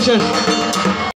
Congratulations.